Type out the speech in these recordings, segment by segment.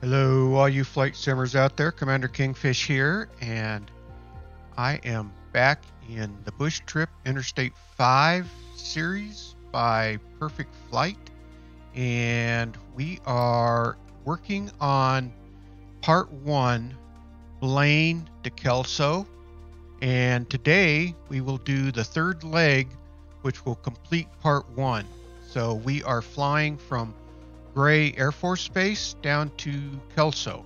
Hello, all you flight simmers out there. Commander Kingfish here, and I am back in the Bush Trip Interstate 5 series by Perfect Flight, and we are working on Part 1, Blaine to Kelso, and today we will do the third leg, which will complete Part 1. So we are flying from Gray Air Force Base down to Kelso.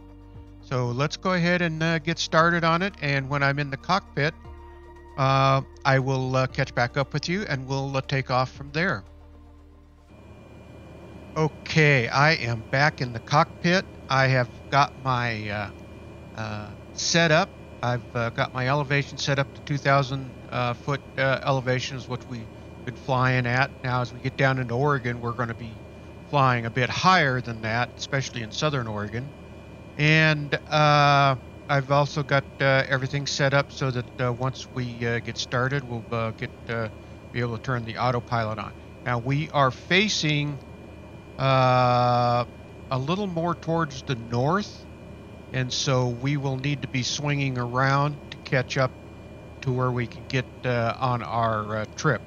So let's go ahead and get started on it. And when I'm in the cockpit, I will catch back up with you and we'll take off from there. Okay, I am back in the cockpit. I have got my setup. I've got my elevation set up to 2,000 foot elevation is what we've been flying at. Now, as we get down into Oregon, we're going to be flying a bit higher than that, especially in southern Oregon. And I've also got everything set up so that once we get started, we'll be able to turn the autopilot on. Now we are facing a little more towards the north, and so we will need to be swinging around to catch up to where we can get on our trip.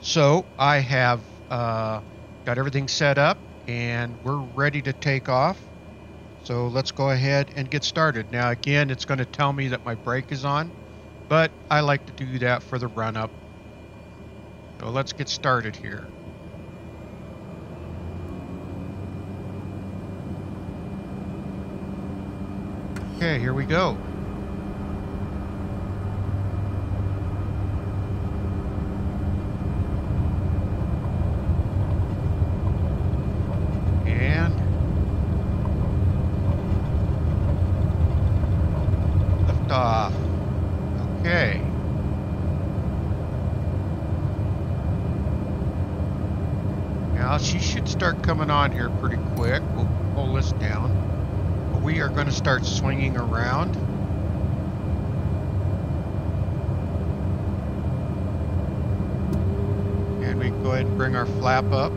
So I have got everything set up, and we're ready to take off. So let's go ahead and get started. Now again, it's going to tell me that my brake is on, but I like to do that for the run up. So let's get started here. Okay, here we go. Coming on here pretty quick. We'll pull this down. But we are going to start swinging around. And we can go ahead and bring our flap up.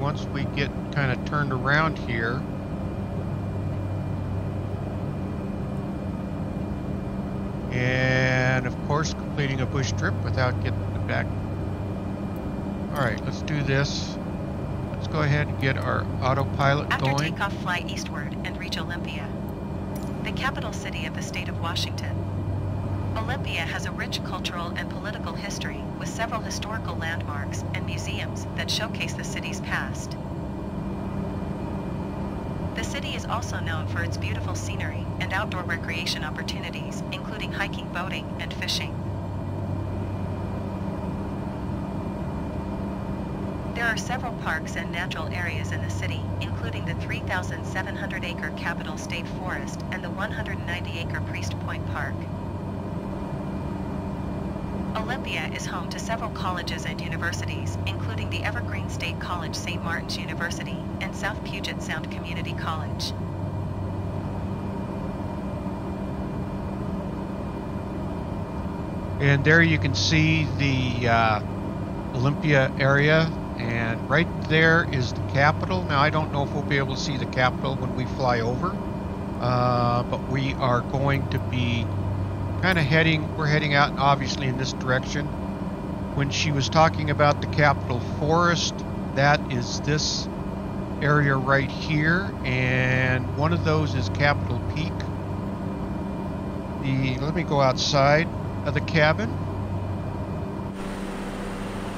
Once we get kind of turned around here, and of course completing a bush trip without getting the back. Alright, let's do this. Let's go ahead and get our autopilot going. After takeoff, fly eastward and reach Olympia, the capital city of the state of Washington. Olympia has a rich cultural and political history with several historical landmarks and museums that showcase the city's past. The city is also known for its beautiful scenery and outdoor recreation opportunities, including hiking, boating, and fishing. There are several parks and natural areas in the city, including the 3,700-acre Capitol State Forest and the 190-acre Priest Point Park. Olympia is home to several colleges and universities, including the Evergreen State College, St. Martin's University, and South Puget Sound Community College. And there you can see the Olympia area. And right there is the Capitol. Now, I don't know if we'll be able to see the Capitol when we fly over, but we are going to be kind of heading out, obviously, in this direction. When she was talking about the Capitol Forest, that is this area right here, and one of those is Capitol Peak. Let me go outside of the cabin.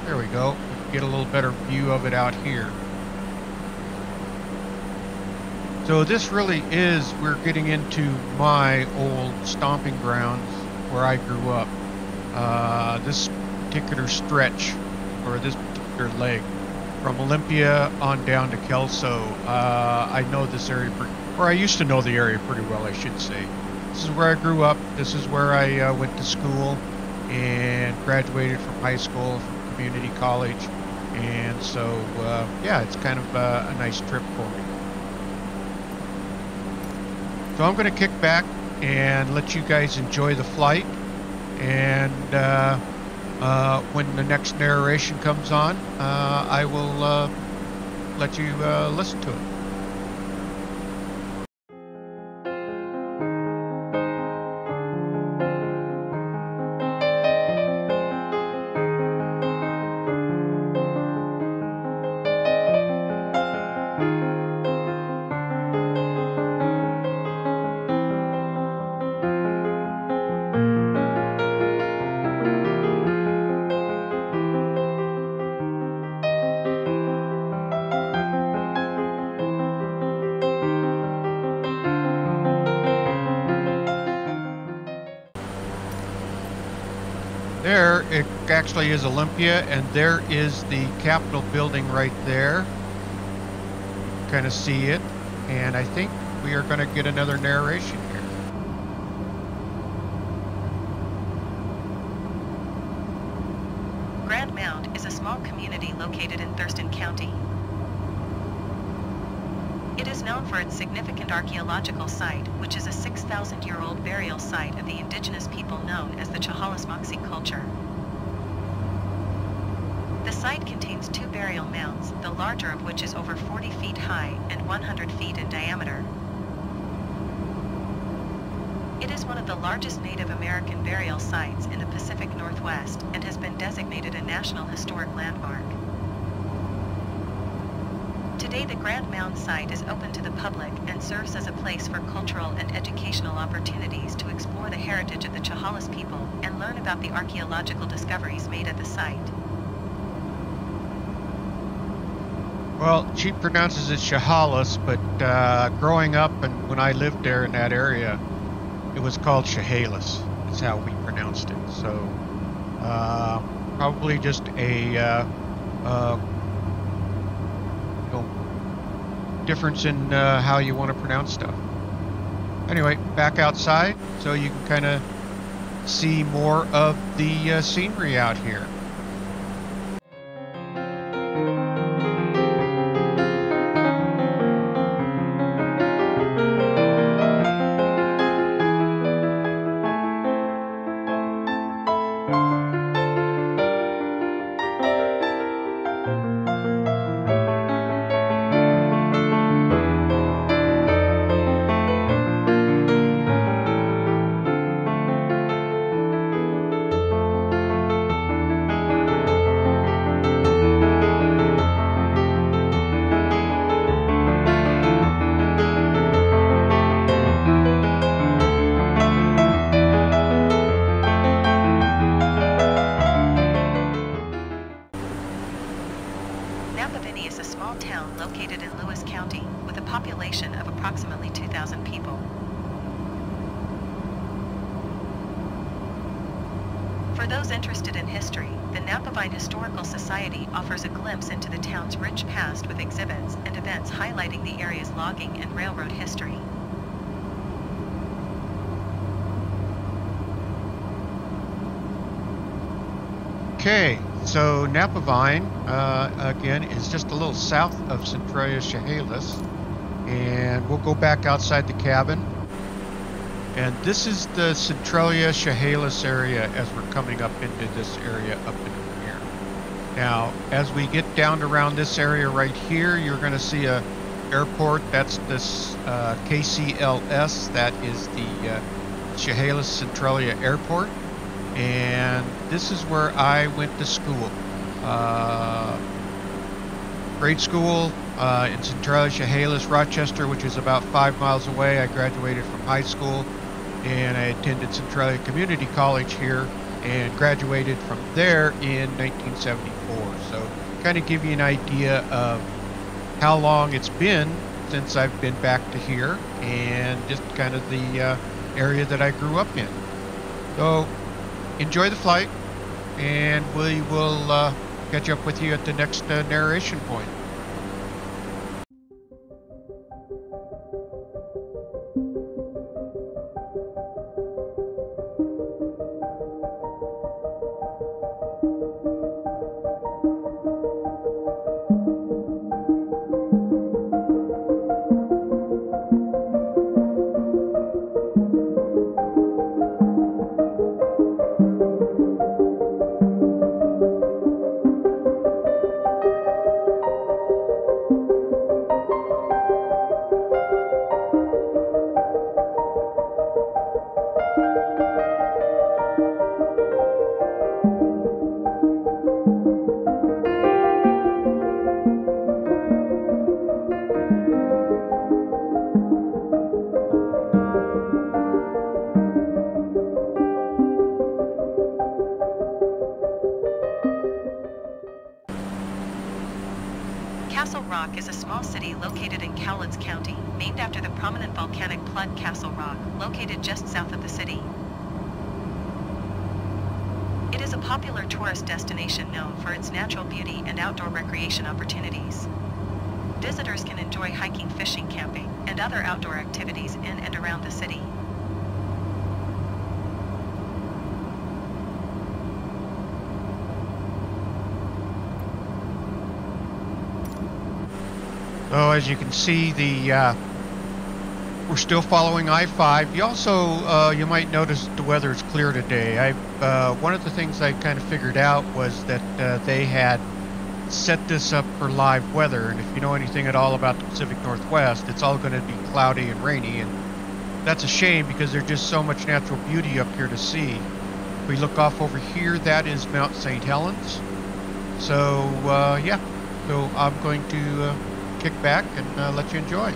There we go. Get a little better view of it out here. So this really is, we're getting into my old stomping grounds where I grew up. This particular stretch, or this particular leg, from Olympia on down to Kelso, I know this area, or I used to know the area pretty well, I should say. This is where I grew up. This is where I went to school and graduated from high school, from community college. And so, yeah, it's kind of a nice trip for me. So I'm going to kick back and let you guys enjoy the flight. And when the next narration comes on, I will let you listen to it. it actually is Olympia, and there is the Capitol building right there. Kind of see it, and I think we are going to get another narration here. Grand Mound is a small community located in Thurston County. It is known for its significant archaeological site, which is a 6,000-year-old burial site of the indigenous people known as the Chehalis Moxie culture. The site contains two burial mounds, the larger of which is over 40 feet high and 100 feet in diameter. It is one of the largest Native American burial sites in the Pacific Northwest and has been designated a National Historic Landmark. Today, the Grand Mound site is open to the public and serves as a place for cultural and educational opportunities to explore the heritage of the Chehalis people and learn about the archaeological discoveries made at the site. Well, she pronounces it Chehalis, but growing up and when I lived there in that area, it was called Chehalis. That's how we pronounced it. So probably just a difference in how you want to pronounce stuff. Anyway, back outside so you can kind of see more of the scenery out here. For those interested in history, the Napavine Historical Society offers a glimpse into the town's rich past with exhibits and events highlighting the area's logging and railroad history. Okay, so Napavine, again, is just a little south of Centralia Chehalis, and we'll go back outside the cabin. And this is the Centralia Chehalis area as we're coming up into this area up in here. Now, as we get down around this area right here, you're going to see a airport. That's this KCLS. That is the Chehalis-Centralia Airport. And this is where I went to school. Grade school in Centralia Chehalis, Rochester, which is about 5 miles away. I graduated from high school and I attended Centralia Community College here and graduated from there in 1974. So kind of give you an idea of how long it's been since I've been back to here and just kind of the area that I grew up in. So enjoy the flight and we will catch up with you at the next narration point. Castle Rock is a small city located in Cowlitz County, named after the prominent volcanic plug Castle Rock, located just south of the city. It is is a popular tourist destination known for its natural beauty and outdoor recreation opportunities. Visitors can enjoy hiking, fishing, camping, and other outdoor activities in and around the city. So as you can see, we're still following I-5. You also, you might notice the weather is clear today. One of the things I kind of figured out was that they had set this up for live weather. And if you know anything at all about the Pacific Northwest, it's all going to be cloudy and rainy. And that's a shame because there's just so much natural beauty up here to see. If we look off over here, that is Mount St. Helens. So, yeah, so I'm going to... kick back and let you enjoy.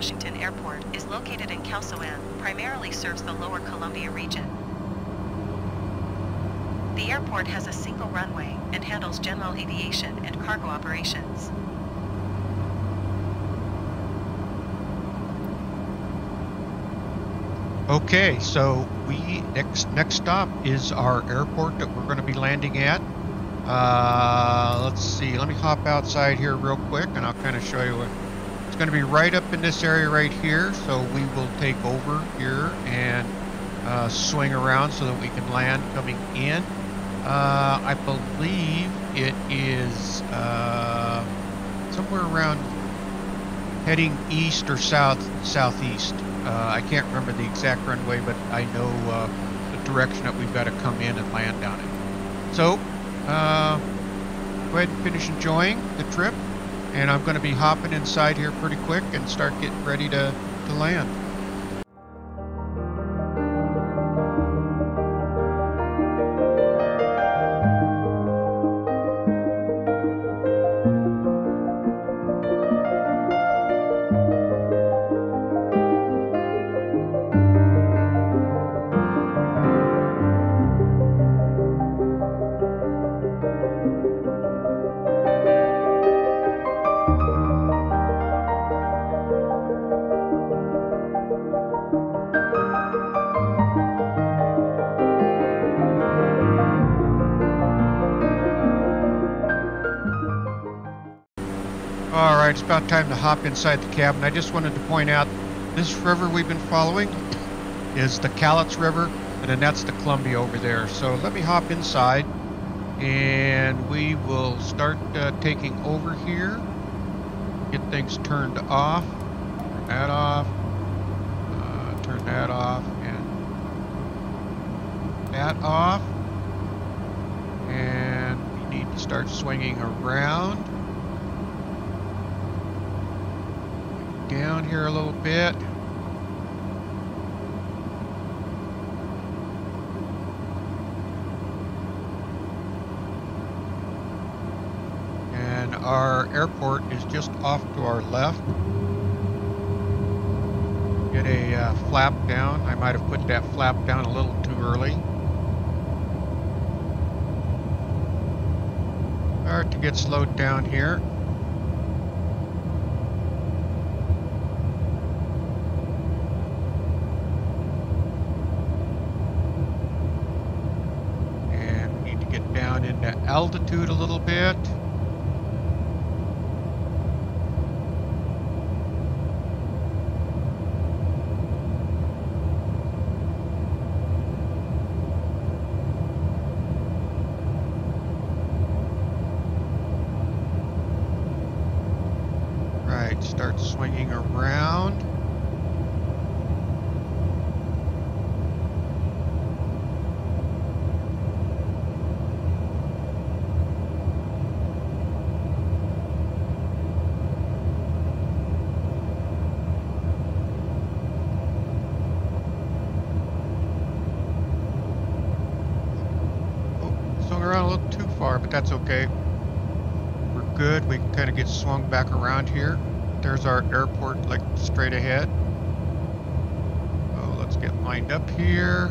Washington Airport is located in Kelso and primarily serves the lower Columbia region. The airport has a single runway and handles general aviation and cargo operations. Okay, so we next stop is our airport that we're going to be landing at. Let's see, let me hop outside here real quick and I'll kind of show you what. Going to be right up in this area right here, so we will take over here and swing around so that we can land coming in. I believe it is somewhere around heading east or southeast. I can't remember the exact runway, but I know the direction that we've got to come in and land on it. So go ahead and finish enjoying the trip. And I'm going to be hopping inside here pretty quick and start getting ready to land. It's about time to hop inside the cabin. I just wanted to point out this river we've been following is the Callitz River, and then that's the Columbia over there. So let me hop inside and we will start taking over here. Get things turned off. Turn that off. Turn that off and that off. And we need to start swinging around. Down here a little bit. And our airport is just off to our left. Get a flap down. I might have put that flap down a little too early. Start to get slowed down here. altitude a little bit. Right, start swinging around. That's okay. We're good. We can kind of get swung back around here. There's our airport, like straight ahead. Oh, let's get lined up here.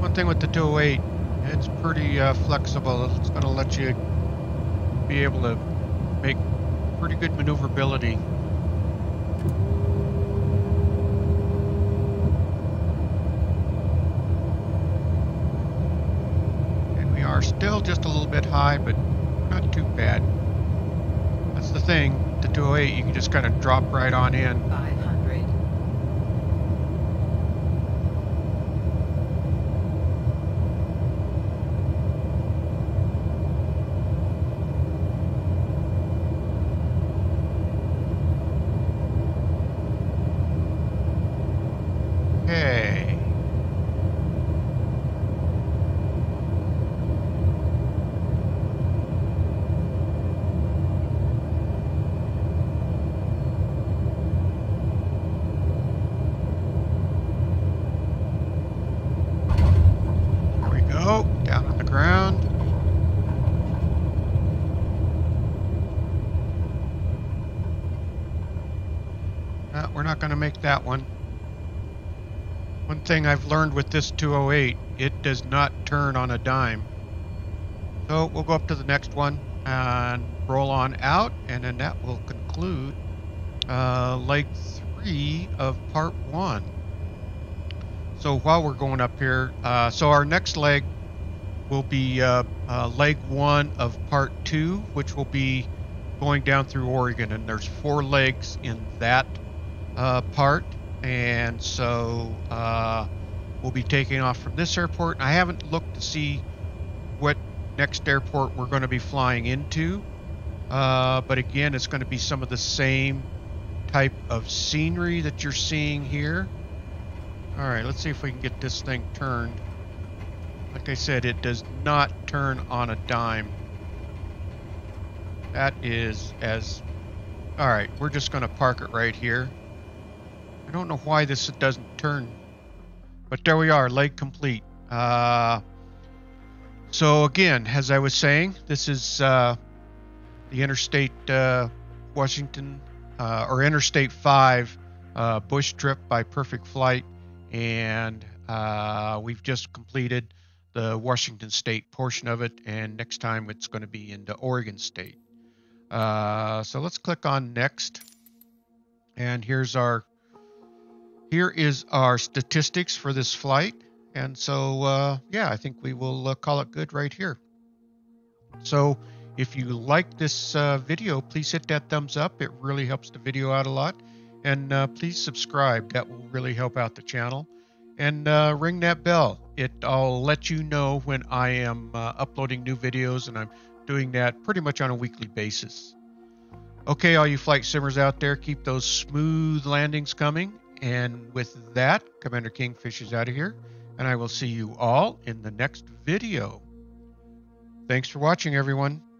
One thing with the 208, it's pretty flexible. It's going to let you be able to make pretty good maneuverability. Still just a little bit high, but not too bad. That's the thing, the 208, you can just kind of drop right on in. 500. That one. One thing I've learned with this 208, it does not turn on a dime. So we'll go up to the next one and roll on out, and then that will conclude leg 3 of part 1. So while we're going up here, so our next leg will be leg 1 of part 2, which will be going down through Oregon, and there's 4 legs in that part, and so we'll be taking off from this airport. I haven't looked to see what next airport we're going to be flying into, but again, it's going to be some of the same type of scenery that you're seeing here. All right, let's see if we can get this thing turned. Like I said, it does not turn on a dime. That is as... All right, we're just going to park it right here. I don't know why this doesn't turn, but there we are, leg complete. So again, as I was saying, this is the Interstate Washington, or Interstate 5 bush trip by Perfect Flight, and we've just completed the Washington State portion of it, and next time it's going to be into Oregon State. So let's click on next, and here's our... Here is our statistics for this flight, and so yeah, I think we will call it good right here. So if you like this video, please hit that thumbs up. It really helps the video out a lot, and please subscribe. That will really help out the channel, and ring that bell. It'll let you know when I am uploading new videos, and I'm doing that pretty much on a weekly basis. Okay, all you flight simmers out there, keep those smooth landings coming. And with that, Commander Kingfish is out of here, and I will see you all in the next video. Thanks for watching, everyone.